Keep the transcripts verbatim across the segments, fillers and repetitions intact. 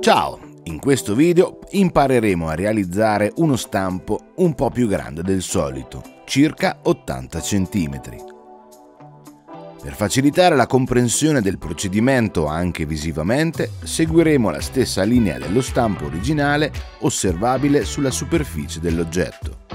Ciao! In questo video impareremo a realizzare uno stampo un po' più grande del solito, circa ottanta centimetri. Per facilitare la comprensione del procedimento anche visivamente, seguiremo la stessa linea dello stampo originale osservabile sulla superficie dell'oggetto.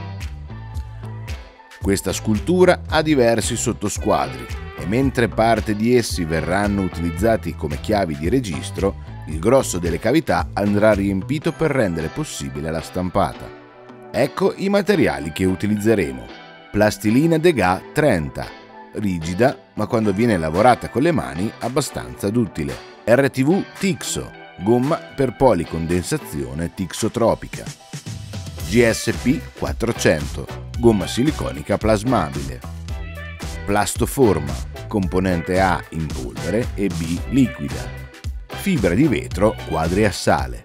Questa scultura ha diversi sottosquadri e mentre parte di essi verranno utilizzati come chiavi di registro, il grosso delle cavità andrà riempito per rendere possibile la stampata. Ecco i materiali che utilizzeremo. Plastilina Degas trenta, rigida ma quando viene lavorata con le mani abbastanza duttile. R T V Tixo, gomma per policondensazione tixotropica. G S P quattrocento, gomma siliconica plasmabile. Plastoforma, componente A in polvere e B liquida. Fibra di vetro quadri a sale.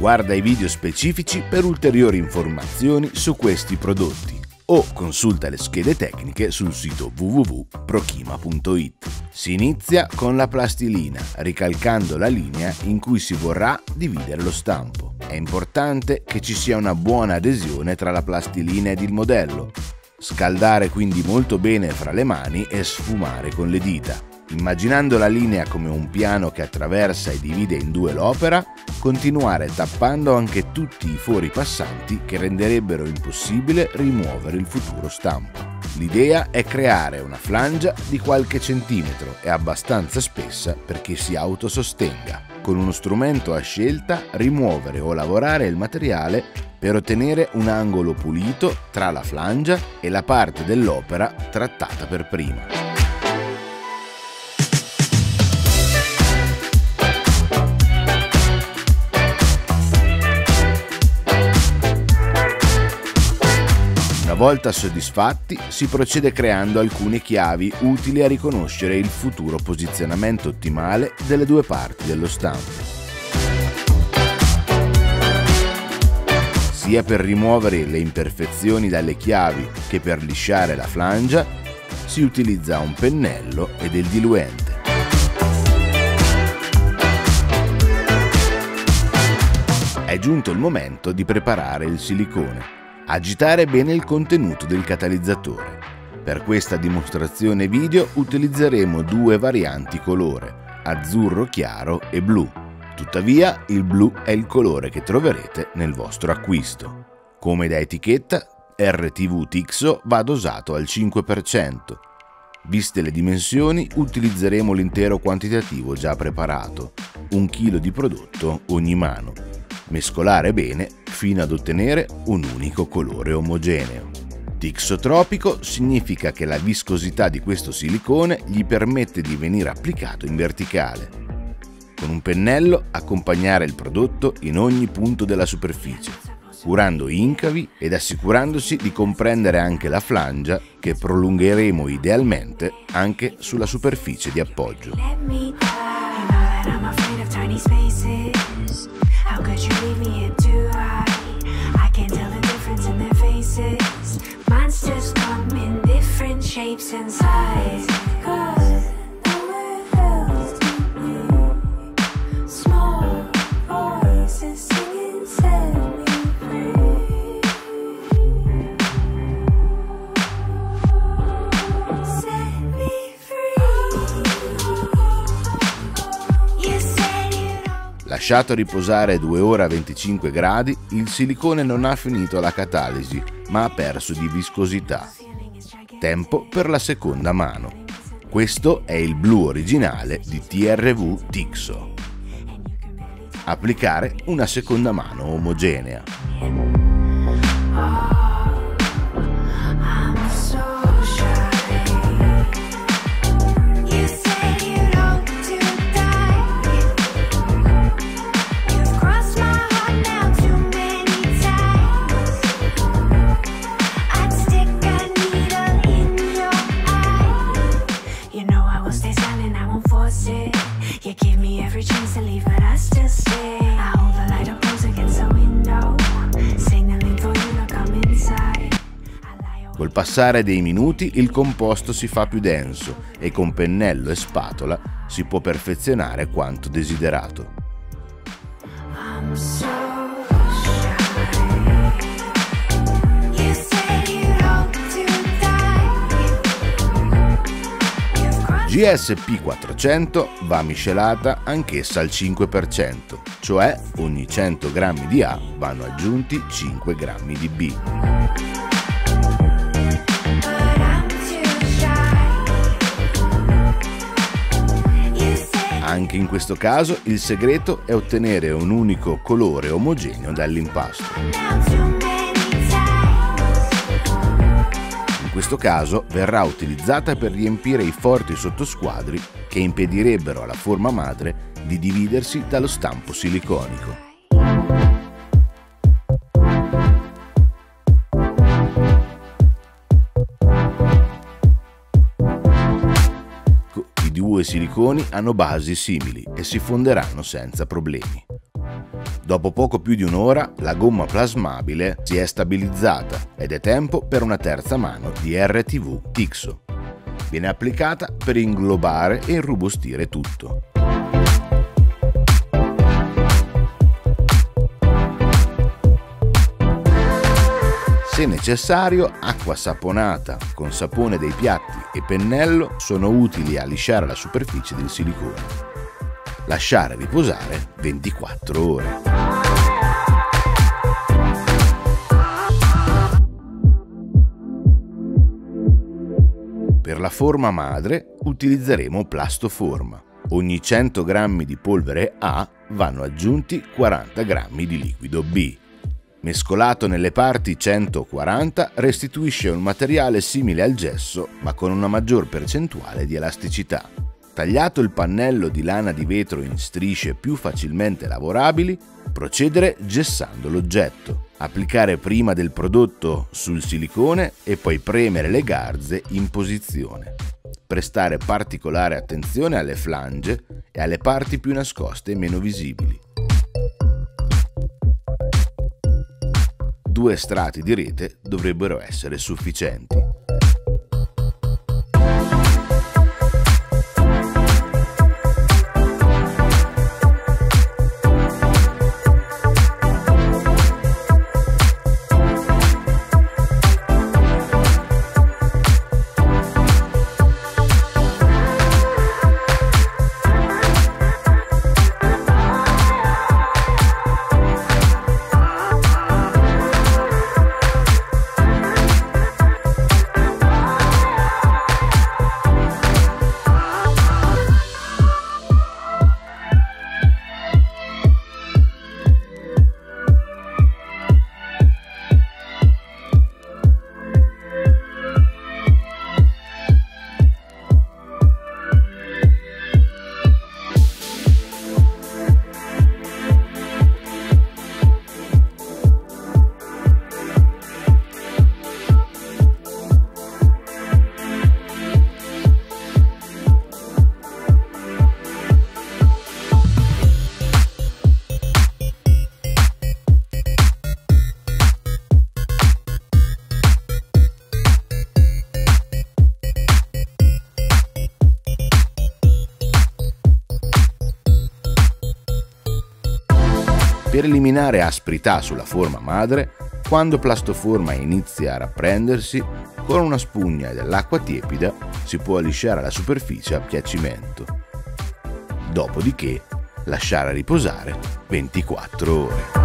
Guarda i video specifici per ulteriori informazioni su questi prodotti o consulta le schede tecniche sul sito w w w punto prochima punto it. Si inizia con la plastilina, ricalcando la linea in cui si vorrà dividere lo stampo. È importante che ci sia una buona adesione tra la plastilina ed il modello. Scaldare quindi molto bene fra le mani e sfumare con le dita. Immaginando la linea come un piano che attraversa e divide in due l'opera, continuare tappando anche tutti i fori passanti che renderebbero impossibile rimuovere il futuro stampo. L'idea è creare una flangia di qualche centimetro e abbastanza spessa perché si autosostenga. Con uno strumento a scelta rimuovere o lavorare il materiale per ottenere un angolo pulito tra la flangia e la parte dell'opera trattata per prima. Una volta soddisfatti, si procede creando alcune chiavi utili a riconoscere il futuro posizionamento ottimale delle due parti dello stampo. Sia per rimuovere le imperfezioni dalle chiavi che per lisciare la flangia, si utilizza un pennello e del diluente. È giunto il momento di preparare il silicone. Agitare bene il contenuto del catalizzatore. Per questa dimostrazione video utilizzeremo due varianti colore, azzurro chiaro e blu. Tuttavia, il blu è il colore che troverete nel vostro acquisto. Come da etichetta, R T V Tixo va dosato al cinque per cento. Viste le dimensioni, utilizzeremo l'intero quantitativo già preparato, un chilo di prodotto ogni mano. Mescolare bene fino ad ottenere un unico colore omogeneo. Tixotropico significa che la viscosità di questo silicone gli permette di venire applicato in verticale. Con un pennello accompagnare il prodotto in ogni punto della superficie, curando incavi ed assicurandosi di comprendere anche la flangia che prolungheremo idealmente anche sulla superficie di appoggio. Lasciato riposare due ore a venticinque gradi, il silicone non ha finito la catalisi, ma ha perso di viscosità. Tempo per la seconda mano. Questo è il blu originale di T R V Tixo. Applicare una seconda mano omogenea. Col passare dei minuti il composto si fa più denso e con pennello e spatola si può perfezionare quanto desiderato. G S P quattrocento va miscelata anch'essa al cinque per cento, cioè ogni cento grammi di A vanno aggiunti cinque grammi di B. Anche in questo caso il segreto è ottenere un unico colore omogeneo dall'impasto. In questo caso verrà utilizzata per riempire i forti sottosquadri che impedirebbero alla forma madre di dividersi dallo stampo siliconico. I due siliconi hanno basi simili e si fonderanno senza problemi. Dopo poco più di un'ora la gomma plasmabile si è stabilizzata ed è tempo per una terza mano di R T V Tixo. Viene applicata per inglobare e irrobustire tutto. Se necessario, acqua saponata con sapone dei piatti e pennello sono utili a lisciare la superficie del silicone. Lasciare riposare ventiquattro ore. Per la forma madre utilizzeremo Plastoforma. Ogni cento grammi di polvere A vanno aggiunti quaranta grammi di liquido B. Mescolato nelle parti centoquaranta restituisce un materiale simile al gesso ma con una maggior percentuale di elasticità. Tagliato il pannello di lana di vetro in strisce più facilmente lavorabili, procedere gessando l'oggetto. Applicare prima del prodotto sul silicone e poi premere le garze in posizione. Prestare particolare attenzione alle flange e alle parti più nascoste e meno visibili. Due strati di rete dovrebbero essere sufficienti. Per eliminare asprità sulla forma madre, quando Plastoforma inizia a rapprendersi, con una spugna e dell'acqua tiepida si può lisciare la superficie a piacimento. Dopodiché lasciare riposare ventiquattro ore.